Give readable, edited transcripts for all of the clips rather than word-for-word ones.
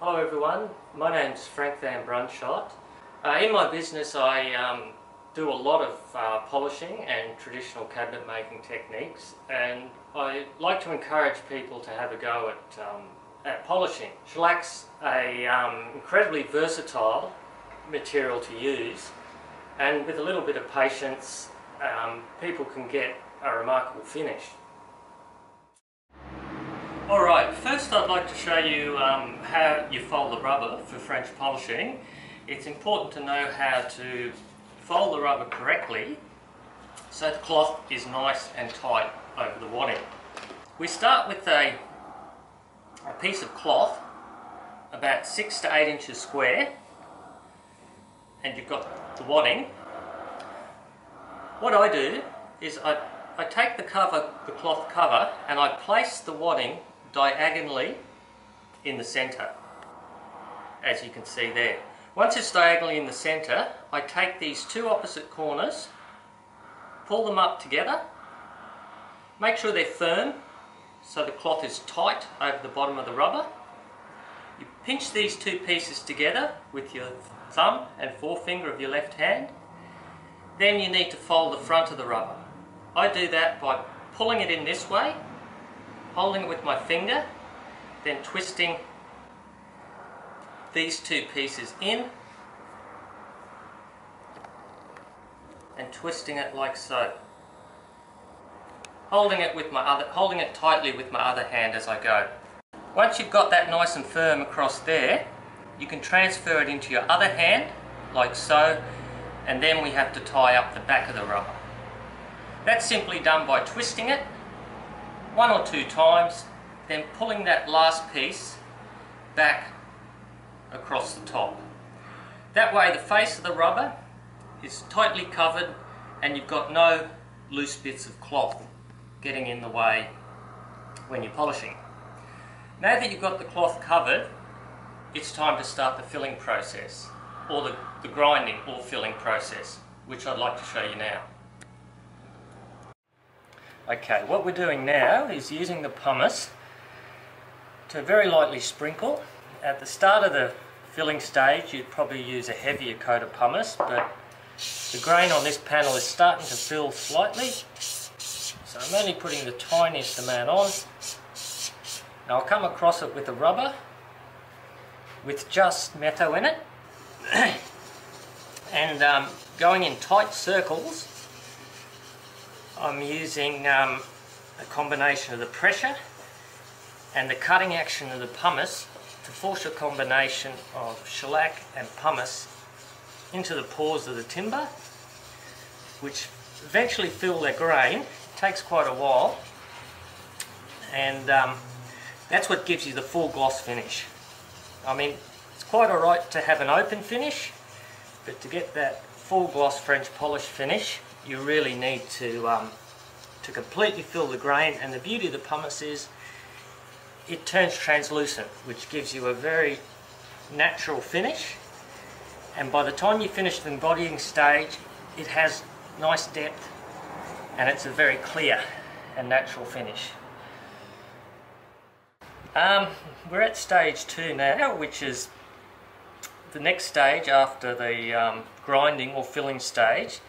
Hello everyone, my name's Frank Van Brunschot. In my business I do a lot of polishing and traditional cabinet making techniques, and I like to encourage people to have a go at polishing. Shellac's an incredibly versatile material to use, and with a little bit of patience people can get a remarkable finish. Alright, first I'd like to show you how you fold the rubber for French polishing. It's important to know how to fold the rubber correctly so the cloth is nice and tight over the wadding. We start with a piece of cloth about 6 to 8 inches square, and you've got the wadding. What I do is I take the cloth cover, and I place the wadding diagonally in the centre, as you can see there. Once it's diagonally in the centre, I take these two opposite corners, pull them up together, make sure they're firm so the cloth is tight over the bottom of the rubber. You pinch these two pieces together with your thumb and forefinger of your left hand. Then you need to fold the front of the rubber. I do that by pulling it in this way, holding it with my finger, then twisting these two pieces in and twisting it like so, holding it tightly with my other hand as I go. Once you've got that nice and firm across there, you can transfer it into your other hand like so, and then we have to tie up the back of the rubber. That's simply done by twisting it one or two times, then pulling that last piece back across the top. That way the face of the rubber is tightly covered and you've got no loose bits of cloth getting in the way when you're polishing. Now that you've got the cloth covered, it's time to start the filling process, or the grinding or filling process, which I'd like to show you now. Okay, what we're doing now is using the pumice to very lightly sprinkle. At the start of the filling stage you'd probably use a heavier coat of pumice, but the grain on this panel is starting to fill slightly, so I'm only putting the tiniest amount on. Now I'll come across it with a rubber with just metal in it and going in tight circles. I'm using a combination of the pressure and the cutting action of the pumice to force a combination of shellac and pumice into the pores of the timber, which eventually fill their grain. It takes quite a while, and that's what gives you the full gloss finish. I mean, it's quite alright to have an open finish, but to get that full gloss French polish finish you really need to completely fill the grain, and the beauty of the pumice is it turns translucent, which gives you a very natural finish, and by the time you finish the embodying stage it has nice depth and it's a very clear and natural finish. We're at stage 2 now, which is the next stage after the grinding or filling stage.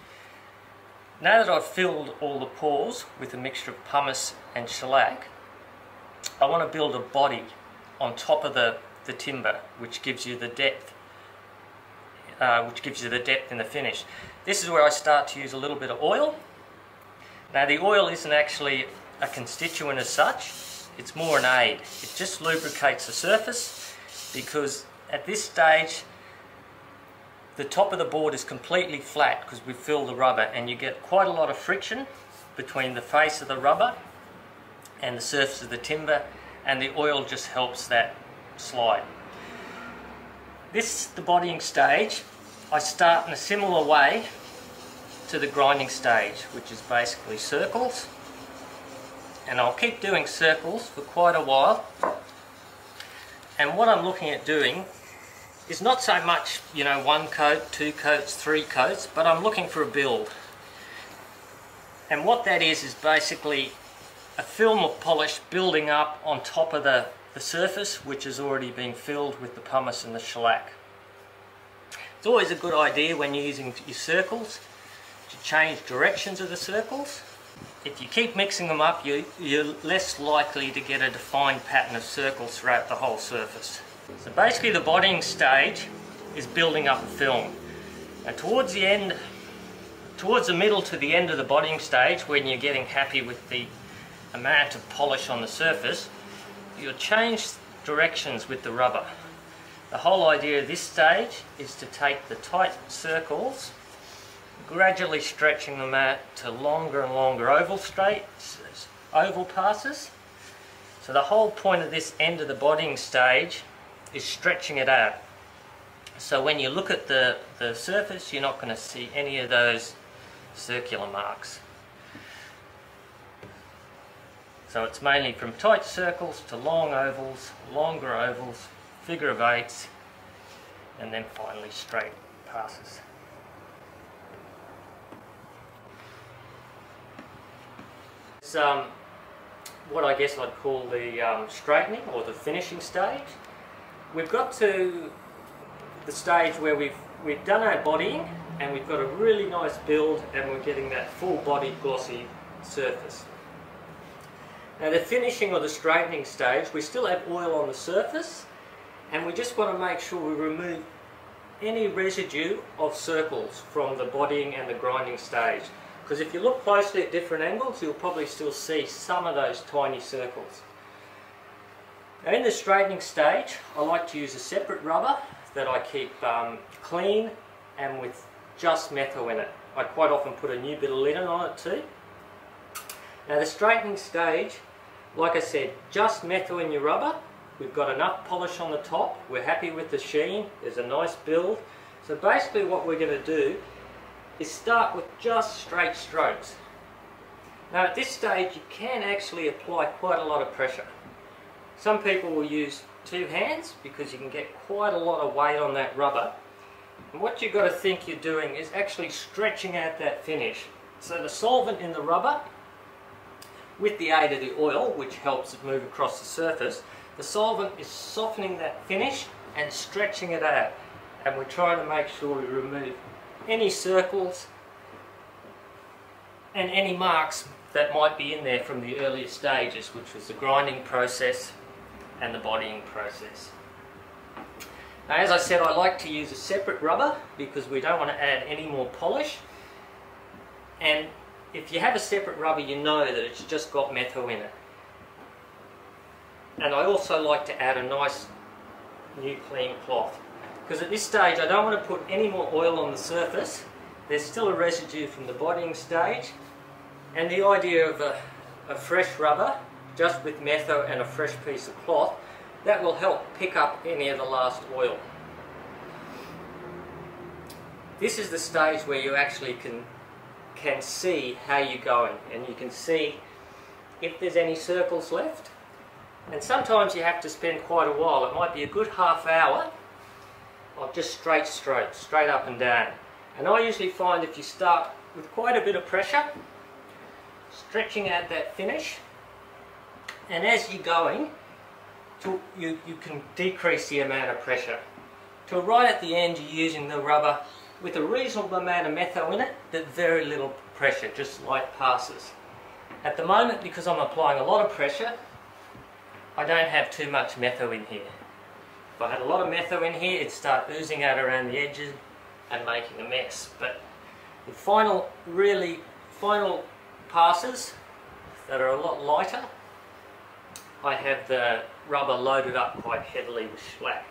Now that I've filled all the pores with a mixture of pumice and shellac, I want to build a body on top of the timber, which gives you the depth, in the finish. This is where I start to use a little bit of oil. Now the oil isn't actually a constituent as such, it's more an aid. It just lubricates the surface, because at this stage the top of the board is completely flat because we fill the rubber, and you get quite a lot of friction between the face of the rubber and the surface of the timber, and the oil just helps that slide. This the bodying stage. I start in a similar way to the grinding stage, which is basically circles, and I'll keep doing circles for quite a while. And what I'm looking at doing, it's not so much, you know, one coat, two coats, three coats, but I'm looking for a build. And what that is basically a film of polish building up on top of the the surface which is already being filled with the pumice and the shellac. It's always a good idea when you're using your circles to change directions of the circles. If you keep mixing them up, you're less likely to get a defined pattern of circles throughout the whole surface. So basically the bodying stage is building up a film. Now towards the end, towards the middle to the end of the bodying stage, when you're getting happy with the amount of polish on the surface, you'll change directions with the rubber. The whole idea of this stage is to take the tight circles, gradually stretching them out to longer and longer oval passes. So the whole point of this end of the bodying stage is stretching it out. So when you look at the surface, you're not going to see any of those circular marks. So it's mainly from tight circles to long ovals, longer ovals, figure of eights, and then finally straight passes. It's what I guess I'd call the straightening or the finishing stage. We've got to the stage where we've done our bodying and we've got a really nice build and we're getting that full body glossy surface. Now the finishing or the straightening stage, we still have oil on the surface and we just want to make sure we remove any residue of circles from the bodying and the grinding stage, because if you look closely at different angles you'll probably still see some of those tiny circles. Now in the straightening stage I like to use a separate rubber that I keep clean and with just methyl in it. I quite often put a new bit of linen on it too. Now the straightening stage, like I said, just methyl in your rubber. We've got enough polish on the top. We're happy with the sheen. There's a nice build. So basically what we're going to do is start with just straight strokes. Now at this stage you can actually apply quite a lot of pressure. Some people will use two hands because you can get quite a lot of weight on that rubber. And what you've got to think you're doing is actually stretching out that finish. So the solvent in the rubber, with the aid of the oil, which helps it move across the surface, the solvent is softening that finish and stretching it out. And we're trying to make sure we remove any circles and any marks that might be in there from the earlier stages, which was the grinding process and the bodying process. Now, as I said, I like to use a separate rubber because we don't want to add any more polish. And if you have a separate rubber, you know that it's just got methyl in it. And I also like to add a nice new clean cloth, because at this stage I don't want to put any more oil on the surface. There's still a residue from the bodying stage, and the idea of a fresh rubber just with methyl and a fresh piece of cloth, that will help pick up any of the last oil. This is the stage where you actually can see how you're going, and you can see if there's any circles left. And sometimes you have to spend quite a while. It might be a good half hour of just straight strokes, straight up and down. And I usually find if you start with quite a bit of pressure, stretching out that finish, and as you're going, you can decrease the amount of pressure. Till right at the end, you're using the rubber with a reasonable amount of methyl in it, but very little pressure, just light passes. At the moment, because I'm applying a lot of pressure, I don't have too much methyl in here. If I had a lot of methyl in here, it'd start oozing out around the edges and making a mess. But the final passes that are a lot lighter, I have the rubber loaded up quite heavily with shellac.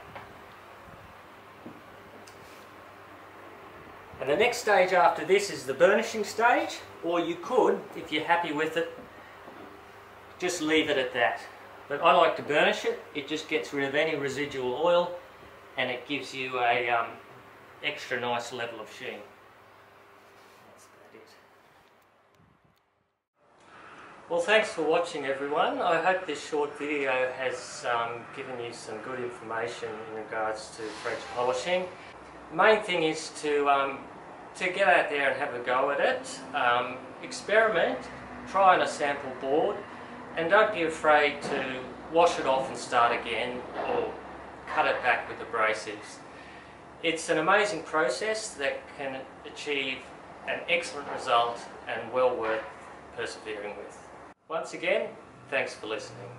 And the next stage after this is the burnishing stage, or you could, if you're happy with it, just leave it at that. But I like to burnish it. It just gets rid of any residual oil and it gives you a extra nice level of sheen. That's about it. Well, thanks for watching, everyone. I hope this short video has given you some good information in regards to French polishing. The main thing is to get out there and have a go at it. Experiment, try on a sample board, and don't be afraid to wash it off and start again, or cut it back with abrasives. It's an amazing process that can achieve an excellent result and well worth persevering with. Once again, thanks for listening.